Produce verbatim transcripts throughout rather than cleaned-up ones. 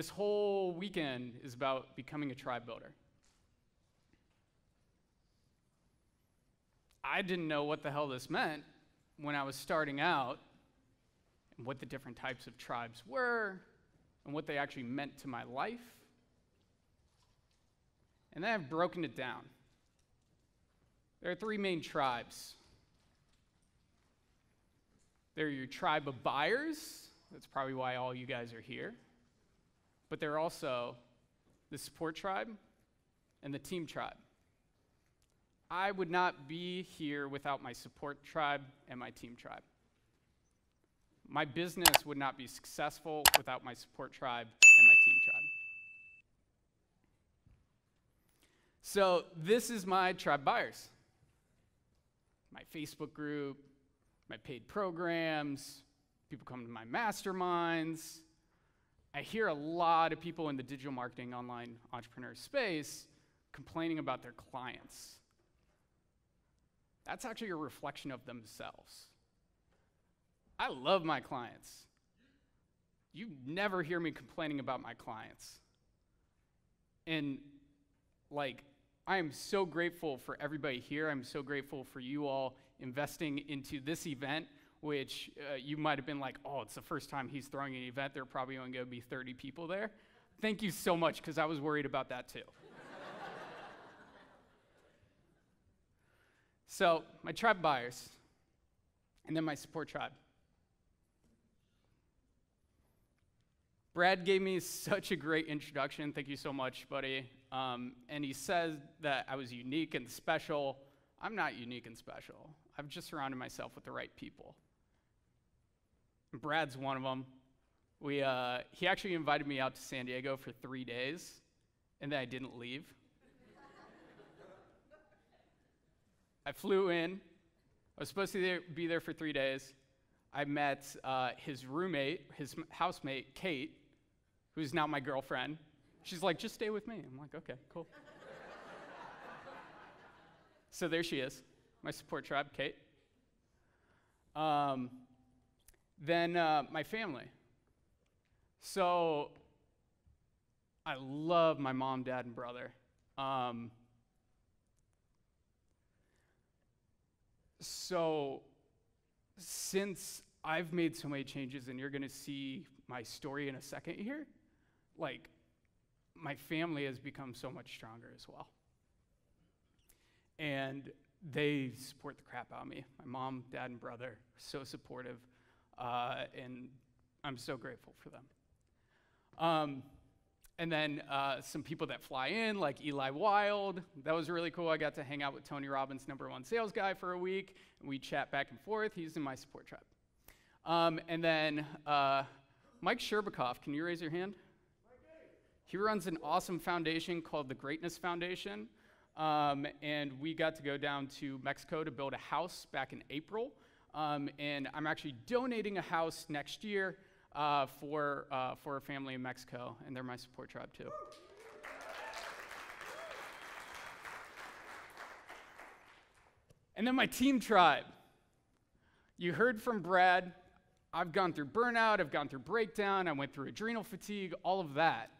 this whole weekend is about becoming a tribe builder. I didn't know what the hell this meant when I was starting out, and what the different types of tribes were, and what they actually meant to my life. And then I've broken it down. There are three main tribes. There are your tribe of buyers. That's probably why all you guys are here. But there are also the support tribe and the team tribe. I would not be here without my support tribe and my team tribe. My business would not be successful without my support tribe and my team tribe. So this is my tribe buyers. My Facebook group, my paid programs, people come to my masterminds. I hear a lot of people in the digital marketing online entrepreneur space complaining about their clients. That's actually a reflection of themselves. I love my clients. You never hear me complaining about my clients. And like, I am so grateful for everybody here. I'm so grateful for you all investing into this event, which uh, you might have been like, oh, it's the first time he's throwing an event. There are probably only going to be thirty people there. Thank you so much, because I was worried about that too. So my tribe buyers, and then my support tribe. Brad gave me such a great introduction. Thank you so much, buddy. Um, and he says that I was unique and special. I'm not unique and special. I've just surrounded myself with the right people. And Brad's one of them. We, uh, he actually invited me out to San Diego for three days, and then I didn't leave. I flew in. I was supposed to there, be there for three days. I met uh, his roommate, his housemate, Kate, who's now my girlfriend. She's like, just stay with me. I'm like, okay, cool. So there she is, my support tribe, Kate. Um, then uh, my family. So I love my mom, dad, and brother. Um, So since I've made so many changes, and you're going to see my story in a second here, like my family has become so much stronger as well. And they support the crap out of me. My mom, dad, and brother are so supportive, uh, and I'm so grateful for them. Um, and then uh, some people that fly in, like Eli Wild. That was really cool. I got to hang out with Tony Robbins, number one sales guy, for a week, and we chat back and forth. He's in my support tribe. Um, and then uh, Mike Sherbikoff, can you raise your hand? He runs an awesome foundation called the Greatness Foundation. Um, and we got to go down to Mexico to build a house back in April. Um, and I'm actually donating a house next year uh, for, uh, for a family in Mexico. And they're my support tribe, too. And then my team tribe. You heard from Brad. I've gone through burnout. I've gone through breakdown. I went through adrenal fatigue, all of that.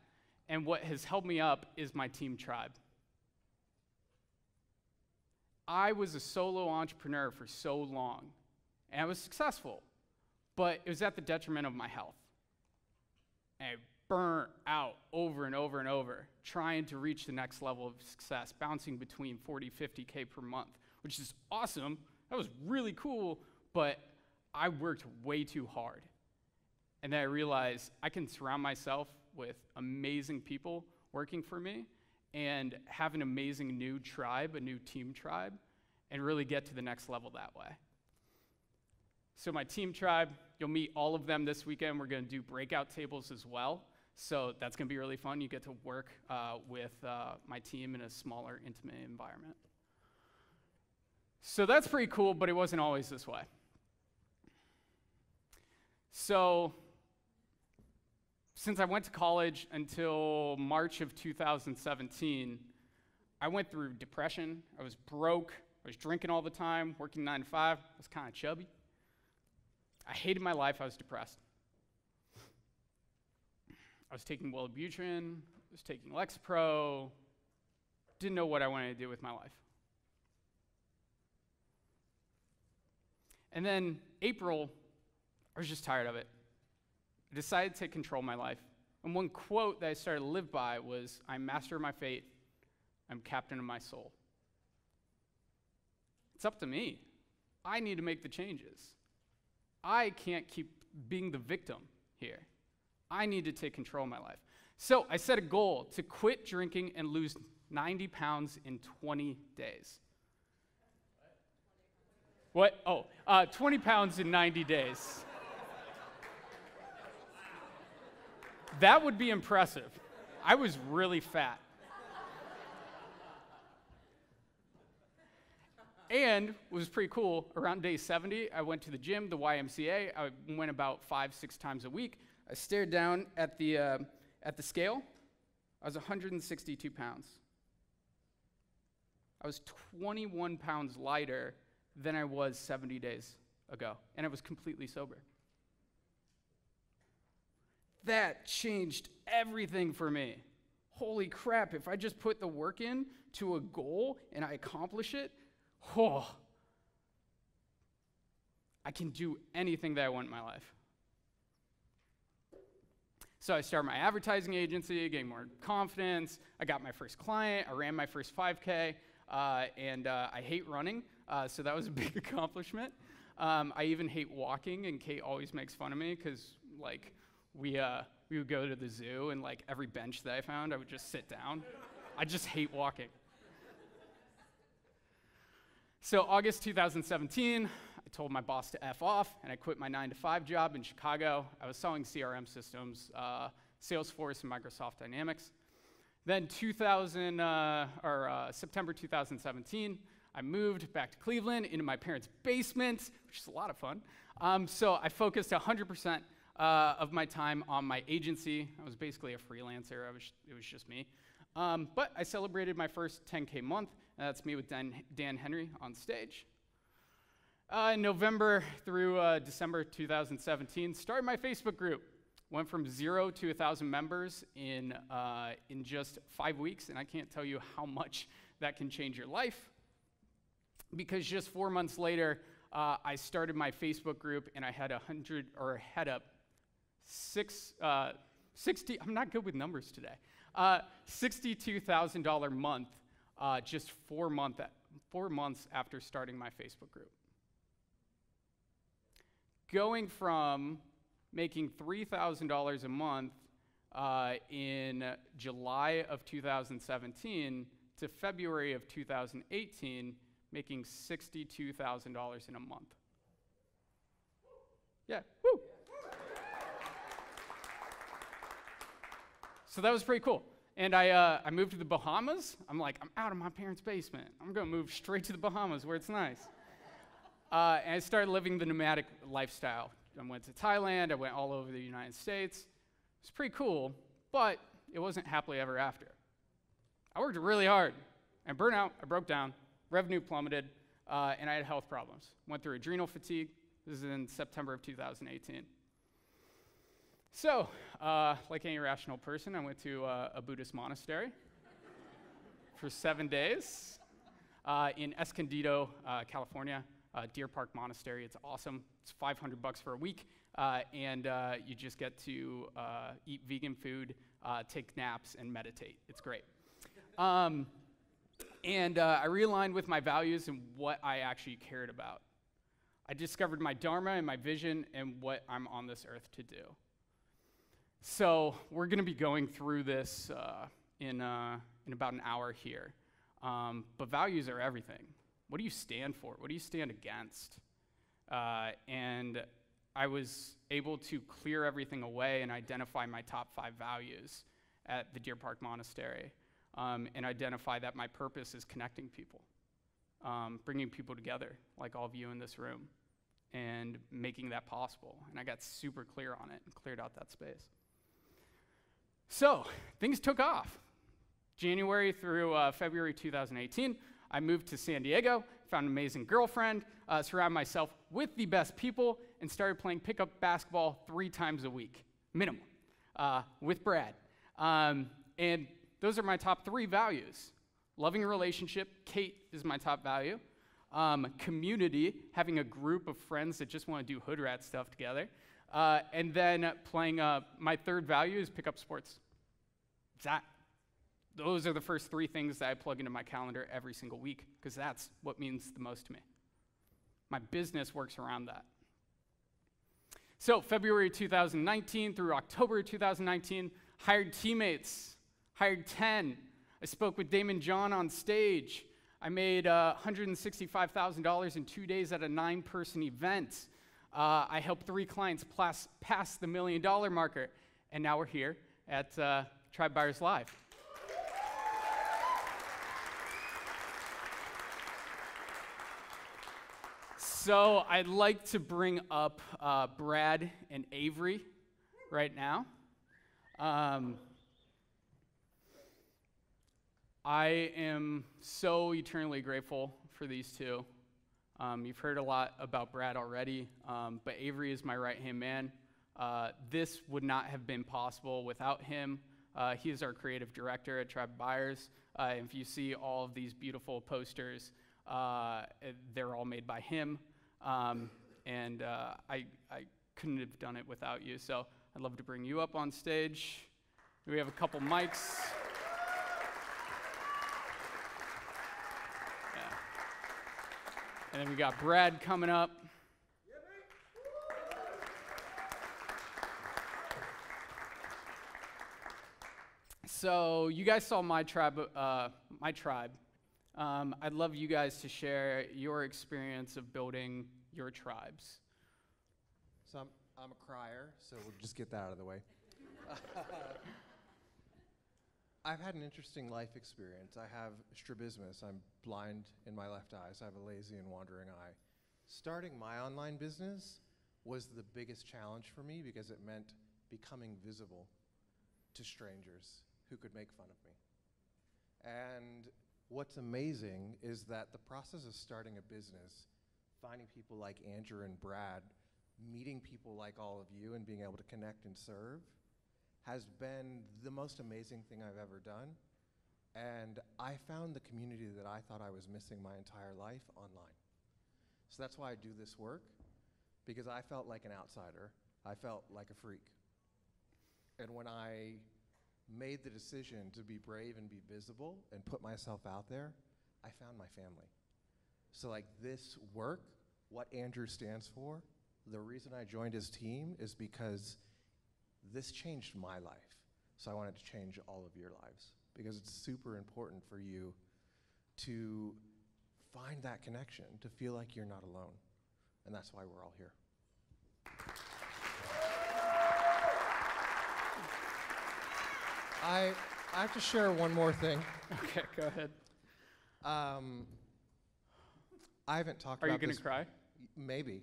And what has held me up is my team tribe. I was a solo entrepreneur for so long, and I was successful, but it was at the detriment of my health. And I burnt out over and over and over, trying to reach the next level of success, bouncing between forty, fifty K per month, which is awesome. That was really cool, but I worked way too hard. And then I realized I can surround myself with amazing people working for me and have an amazing new tribe, a new team tribe, and really get to the next level that way. So my team tribe, you'll meet all of them this weekend. We're going to do breakout tables as well. So that's going to be really fun. You get to work uh, with uh, my team in a smaller, intimate environment. So that's pretty cool, but it wasn't always this way. So since I went to college until March of two thousand seventeen, I went through depression. I was broke. I was drinking all the time, working nine to five. I was kind of chubby. I hated my life. I was depressed. I was taking Wellbutrin, I was taking Lexapro, didn't know what I wanted to do with my life. And then April, I was just tired of it. I decided to control my life. And one quote that I started to live by was, "I'm master of my fate, I'm captain of my soul." It's up to me. I need to make the changes. I can't keep being the victim here. I need to take control of my life. So I set a goal to quit drinking and lose ninety pounds in twenty days. What? Oh, uh, twenty pounds in ninety days. That would be impressive. I was really fat. And what was pretty cool, around day seventy, I went to the gym, the Y M C A. I went about five, six times a week. I stared down at the, uh, at the scale. I was one hundred sixty-two pounds. I was twenty-one pounds lighter than I was seventy days ago, and I was completely sober. That changed everything for me. Holy crap, if I just put the work in to a goal and I accomplish it, oh, I can do anything that I want in my life. So I started my advertising agency, gained more confidence. I got my first client. I ran my first five K, uh, and uh, I hate running, uh, so that was a big accomplishment. Um, I even hate walking, and Kate always makes fun of me because, like, we uh, we would go to the zoo, and like every bench that I found, I would just sit down. I just hate walking. So August two thousand seventeen, I told my boss to F off, and I quit my nine to five job in Chicago. I was selling C R M systems, uh, Salesforce and Microsoft Dynamics. Then two thousand, uh, or, uh, September two thousand seventeen, I moved back to Cleveland into my parents' basement, which is a lot of fun. Um, so I focused one hundred percent uh, of my time on my agency. I was basically a freelancer. I was, it was just me. Um, but I celebrated my first ten K month. That's me with Dan, Dan Henry on stage. Uh, in November through uh, December two thousand seventeen, started my Facebook group. Went from zero to one thousand members in, uh, in just five weeks, and I can't tell you how much that can change your life. Because just four months later, uh, I started my Facebook group, and I had a hundred or had a six, uh, sixty. I'm not good with numbers today. Uh, sixty-two thousand dollars month. Uh, just four, month four months after starting my Facebook group. Going from making three thousand dollars a month uh, in July of two thousand seventeen to February of two thousand eighteen, making sixty-two thousand dollars in a month. Yeah, woo! So that was pretty cool. And I, uh, I moved to the Bahamas. I'm like, I'm out of my parents' basement. I'm going to move straight to the Bahamas where it's nice. uh, and I started living the nomadic lifestyle. I went to Thailand. I went all over the United States. It was pretty cool, but it wasn't happily ever after. I worked really hard. I burned out. I broke down. Revenue plummeted, uh, and I had health problems. Went through adrenal fatigue. This is in September of two thousand eighteen. So, uh, like any rational person, I went to uh, a Buddhist monastery for seven days uh, in Escondido, uh, California, uh, Deer Park Monastery. It's awesome. It's five hundred bucks for a week, uh, and uh, you just get to uh, eat vegan food, uh, take naps, and meditate. It's great. Um, and uh, I realigned with my values and what I actually cared about. I discovered my dharma and my vision and what I'm on this earth to do. So we're going to be going through this uh, in, uh, in about an hour here. Um, but values are everything. What do you stand for? What do you stand against? Uh, and I was able to clear everything away and identify my top five values at the Deer Park Monastery um, and identify that my purpose is connecting people, um, bringing people together, like all of you in this room, and making that possible. And I got super clear on it and cleared out that space. So things took off. January through uh, February two thousand eighteen, I moved to San Diego, found an amazing girlfriend, uh, surrounded myself with the best people, and started playing pickup basketball three times a week, minimum. Uh, uh, with Brad. Um, and those are my top three values. Loving relationship, Kate is my top value. Um, community, having a group of friends that just want to do hood rat stuff together. Uh, and then playing, uh, my third value is pick up sports. That, those are the first three things that I plug into my calendar every single week, because that's what means the most to me. My business works around that. So February two thousand nineteen through October two thousand nineteen, hired teammates, hired ten. I spoke with Damon John on stage. I made uh, one hundred sixty-five thousand dollars in two days at a nine person event. Uh, I helped three clients pass, pass the million dollar marker, and now we're here at uh, Tribe Buyers Live. So I'd like to bring up uh, Brad and Avery right now. Um, I am so eternally grateful for these two. Um, you've heard a lot about Brad already, um, but Avery is my right-hand man. Uh, this would not have been possible without him. Uh, he is our creative director at Tribe Buyers. Uh, if you see all of these beautiful posters, uh, they're all made by him. Um, and uh, I, I couldn't have done it without you, so I'd love to bring you up on stage. We have a couple mics. And then we got Brad coming up. So you guys saw my tribe. Uh, my tribe. Um, I'd love you guys to share your experience of building your tribes. So I'm, I'm a crier, so we'll just get that out of the way. I've had an interesting life experience. I have strabismus. I'm blind in my left eye, so I have a lazy and wandering eye. Starting my online business was the biggest challenge for me because it meant becoming visible to strangers who could make fun of me. And what's amazing is that the process of starting a business, finding people like Andrew and Brad, meeting people like all of you and being able to connect and serve, has been the most amazing thing I've ever done. And I found the community that I thought I was missing my entire life online. So that's why I do this work, because I felt like an outsider. I felt like a freak. And when I made the decision to be brave and be visible and put myself out there, I found my family. So like this work, what Andrew stands for, the reason I joined his team is because this changed my life, so I wanted to change all of your lives, because it's super important for you to find that connection, to feel like you're not alone, and that's why we're all here. I, I have to share one more thing. Okay, go ahead. Um, I haven't talked Are about Are you going to cry? Maybe.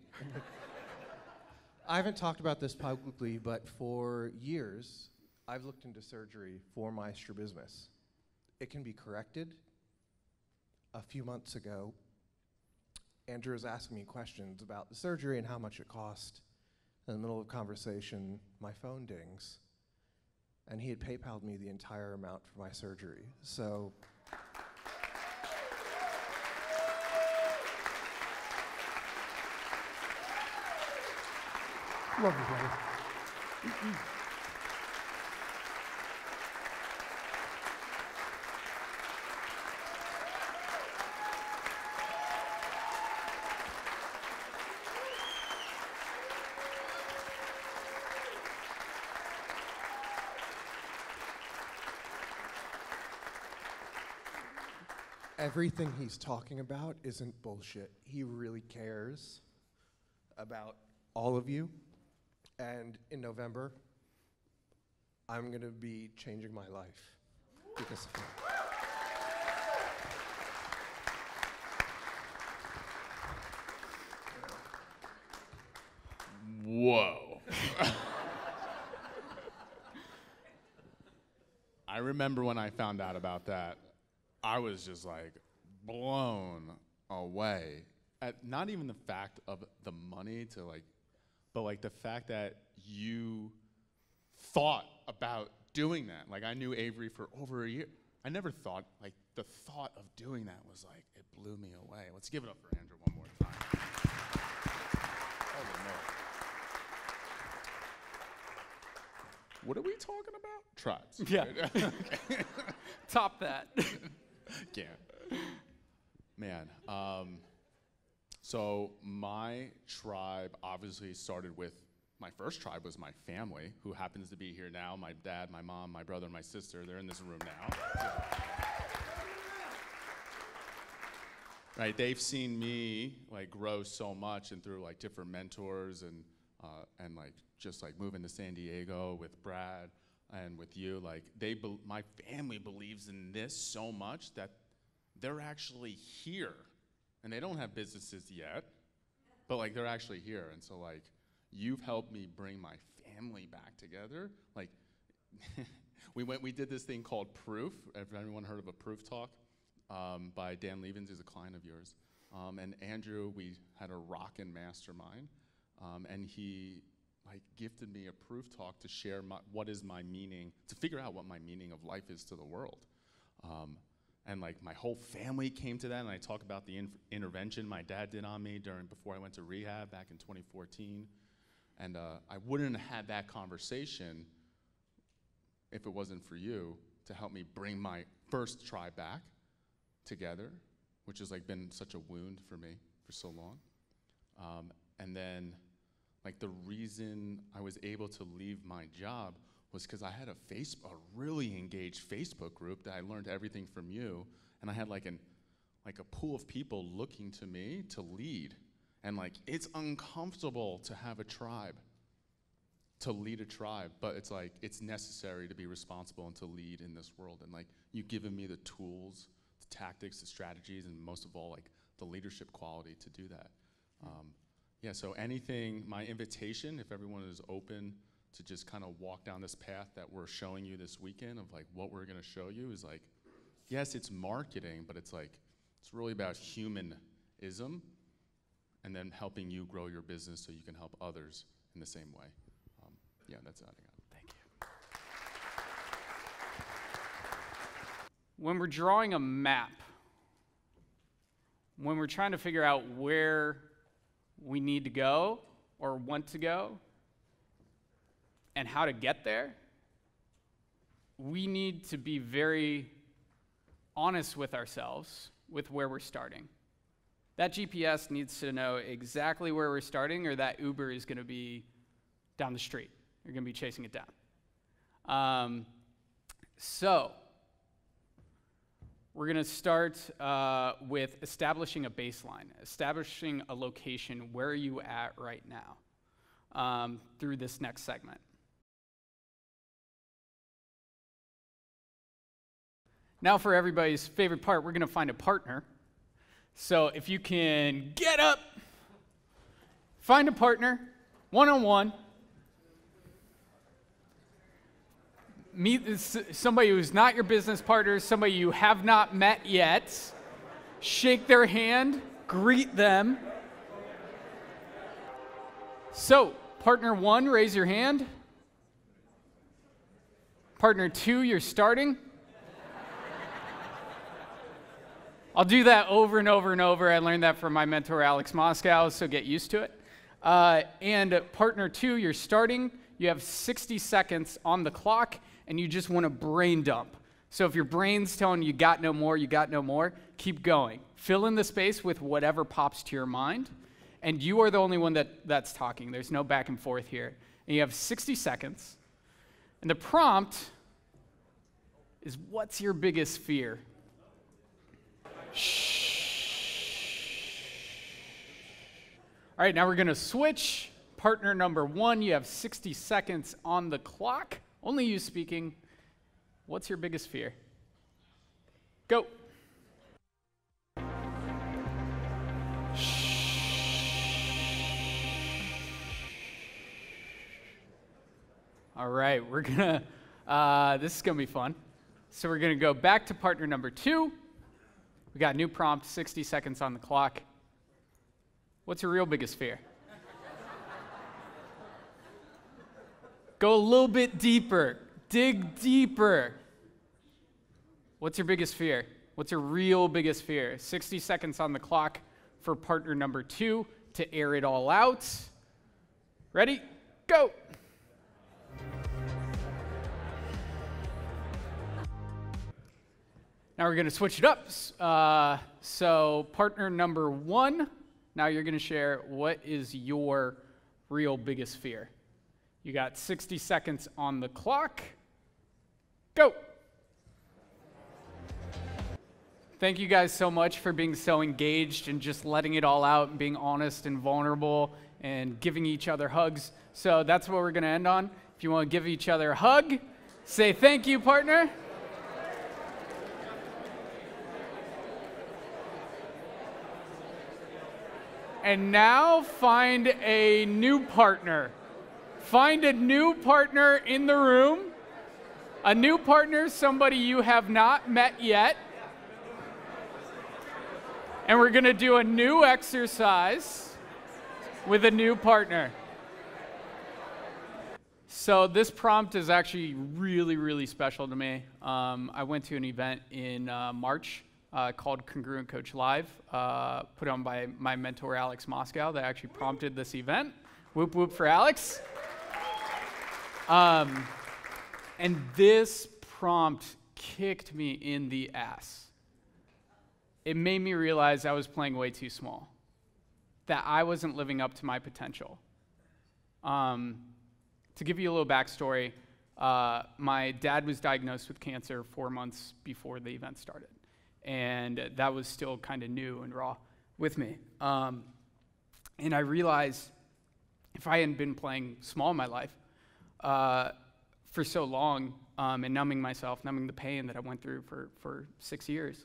I haven't talked about this publicly, but for years, I've looked into surgery for my strabismus. It can be corrected. A few months ago, Andrew was asking me questions about the surgery and how much it cost. In the middle of a conversation, my phone dings, and he had PayPal'd me the entire amount for my surgery. So. Love you, brother. Everything he's talking about isn't bullshit. He really cares about all of you. And in November, I'm going to be changing my life because of that. Whoa. I remember when I found out about that, I was just like blown away at not even the fact of the money to like, but like the fact that you thought about doing that. Like, I knew Avery for over a year. I never thought, like, the thought of doing that was like, it blew me away. Let's give it up for Andrew one more time. Holy moly. What are we talking about? Tribes. Yeah. Right? Top that. Yeah. Man. Um, so my tribe obviously started with, my first tribe was my family, who happens to be here now. My dad, my mom, my brother, and my sister. They're in this room now. So, right, they've seen me like grow so much, and through like different mentors, and uh, and like just like moving to San Diego with Brad and with you. Like they, be my family believes in this so much that they're actually here, and they don't have businesses yet, but like they're actually here, and so like. You've helped me bring my family back together. Like, we went, we did this thing called Proof. Have anyone heard of a Proof Talk um, by Dan Levens, who's a client of yours? Um, and Andrew, we had a rockin' mastermind, um, and he like gifted me a Proof Talk to share my, what is my meaning, to figure out what my meaning of life is to the world. Um, and like my whole family came to that, and I talk about the in intervention my dad did on me during before I went to rehab back in twenty fourteen. And uh, I wouldn't have had that conversation if it wasn't for you to help me bring my first tribe back together, which has like been such a wound for me for so long. Um, and then like the reason I was able to leave my job was because I had a face a really engaged Facebook group that I learned everything from you, and I had like an like a pool of people looking to me to lead. And like, it's uncomfortable to have a tribe, to lead a tribe, but it's like, it's necessary to be responsible and to lead in this world. And like, you've given me the tools, the tactics, the strategies, and most of all, like the leadership quality to do that. Um, yeah, so anything, my invitation, if everyone is open to just kind of walk down this path that we're showing you this weekend of like what we're gonna show you is like, yes, it's marketing, but it's like, it's really about humanism, and then helping you grow your business so you can help others in the same way. Um, yeah, that's all I got. Thank you. When we're drawing a map, when we're trying to figure out where we need to go or want to go and how to get there, we need to be very honest with ourselves with where we're starting. That G P S needs to know exactly where we're starting, or that Uber is going to be down the street. You're going to be chasing it down. Um, so we're going to start uh, with establishing a baseline, establishing a location. Where are you at right now um, through this next segment? Now for everybody's favorite part, we're going to find a partner. So if you can get up, find a partner, one-on-one, meet this, somebody who's not your business partner, somebody you have not met yet, shake their hand, greet them. So partner one, raise your hand. Partner two, you're starting. I'll do that over and over and over. I learned that from my mentor, Alex Moscow, so get used to it. Uh, and partner two, you're starting. You have sixty seconds on the clock, and you just want to brain dump. So if your brain's telling you got no more, you got no more, keep going. Fill in the space with whatever pops to your mind, and you are the only one that, that's talking. There's no back and forth here. And you have sixty seconds, and the prompt is, what's your biggest fear? All right, now we're going to switch. Partner number one, you have sixty seconds on the clock. Only you speaking. What's your biggest fear? Go. All right, we're going to, uh, this is going to be fun. So we're going to go back to partner number two. We got new prompt, sixty seconds on the clock. What's your real biggest fear? Go a little bit deeper. Dig deeper. What's your biggest fear? What's your real biggest fear? sixty seconds on the clock for partner number two to air it all out. Ready? Go. Now we're going to switch it up. Uh, so partner number one, now you're going to share what is your real biggest fear. You got sixty seconds on the clock. Go. Thank you guys so much for being so engaged and just letting it all out and being honest and vulnerable and giving each other hugs. So that's what we're going to end on. If you want to give each other a hug, say thank you, partner. And now find a new partner. Find a new partner in the room. A new partner, somebody you have not met yet. And we're going to do a new exercise with a new partner. So this prompt is actually really, really special to me. Um, I went to an event in uh, March. Uh, called Congruent Coach Live, uh, put on by my mentor Alex Moscow, that actually prompted this event. Whoop whoop for Alex. Um, and this prompt kicked me in the ass. It made me realize I was playing way too small, that I wasn't living up to my potential. Um, to give you a little backstory, uh, my dad was diagnosed with cancer four months before the event started. And that was still kind of new and raw with me. Um, and I realized if I hadn't been playing small in my life uh, for so long um, and numbing myself, numbing the pain that I went through for, for six years,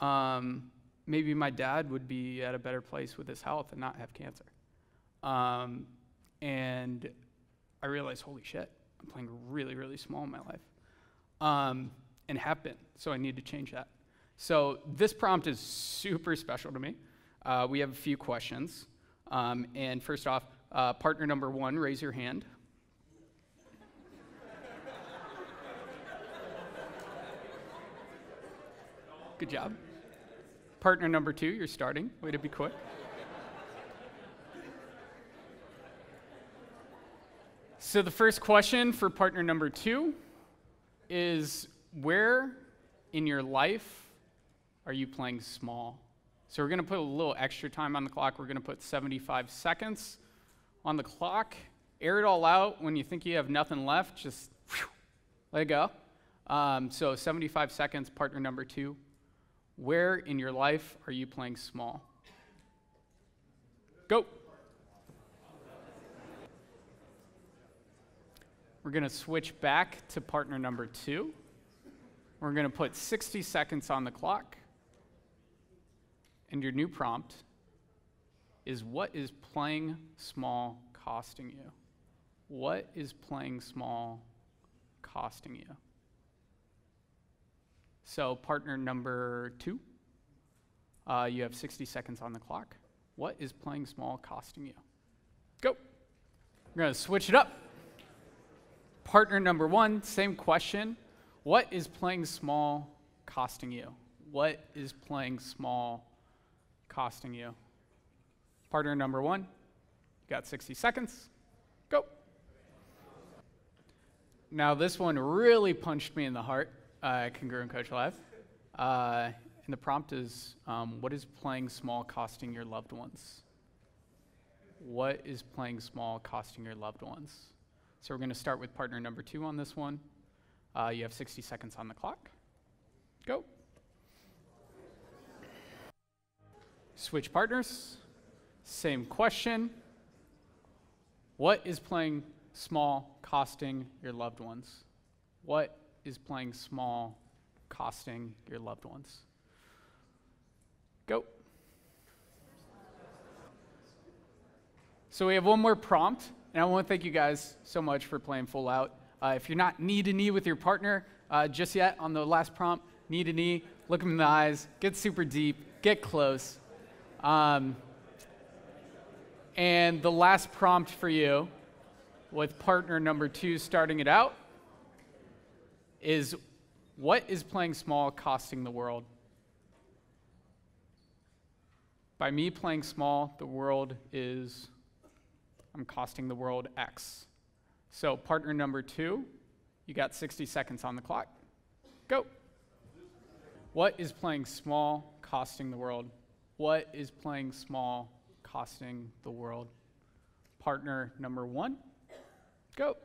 um, maybe my dad would be at a better place with his health and not have cancer. Um, and I realized, holy shit, I'm playing really, really small in my life. Um, and have been, so I need to change that. So this prompt is super special to me. Uh, we have a few questions. Um, and first off, uh, partner number one, raise your hand. Good job. Partner number two, you're starting. Way to be quick. So the first question for partner number two is, where in your life are you playing small? So we're going to put a little extra time on the clock. We're going to put seventy-five seconds on the clock. Air it all out. When you think you have nothing left, just whew, let it go. Um, so seventy-five seconds, partner number two. Where in your life are you playing small? Go. We're going to switch back to partner number two. We're going to put sixty seconds on the clock. And your new prompt is, what is playing small costing you? What is playing small costing you? So partner number two, uh, you have sixty seconds on the clock. What is playing small costing you? Go. We're going to switch it up. Partner number one, same question. What is playing small costing you? What is playing small costing you? Partner number one, you got sixty seconds. Go. Now this one really punched me in the heart, uh, Congruent Coach Live. Uh, and the prompt is, um, what is playing small costing your loved ones? What is playing small costing your loved ones? So we're going to start with partner number two on this one. Uh, you have sixty seconds on the clock. Go. Switch partners, same question. What is playing small costing your loved ones? What is playing small costing your loved ones? Go. So we have one more prompt, and I want to thank you guys so much for playing full out. Uh, if you're not knee to knee with your partner uh, just yet on the last prompt, knee to knee, look them in the eyes, get super deep, get close. Um, and the last prompt for you with partner number two starting it out is, what is playing small costing the world? By me playing small, the world is, I'm costing the world X. So partner number two, you got sixty seconds on the clock. Go. What is playing small costing the world? What is playing small costing the world? Partner number one, go.